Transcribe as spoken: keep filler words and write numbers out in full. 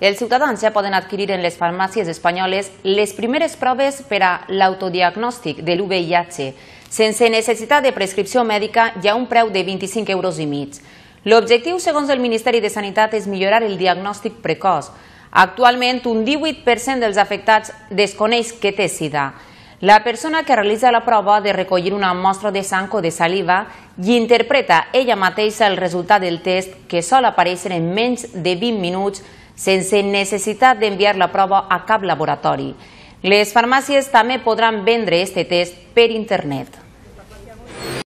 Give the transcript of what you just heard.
Els ciutadans ja poden adquirir en les farmàcies espanyoles les primeres proves per a l'autodiagnòstic de l'U V I H. Sense necessitat de prescripció mèdica hi ha un preu de vint-i-cinc euros i mig. L'objectiu, segons el Ministeri de Sanitat, és millorar el diagnòstic precoç. Actualment, un divuit per cent dels afectats desconeix que té sida. La persona que realitza la prova ha de recollir una mostra de sang o de saliva i interpreta ella mateixa el resultat del test, que sol aparèixer en menys de vint minuts sense necessitat d'enviar la prova a cap laboratori. Les farmàcies també podran vendre este test per internet.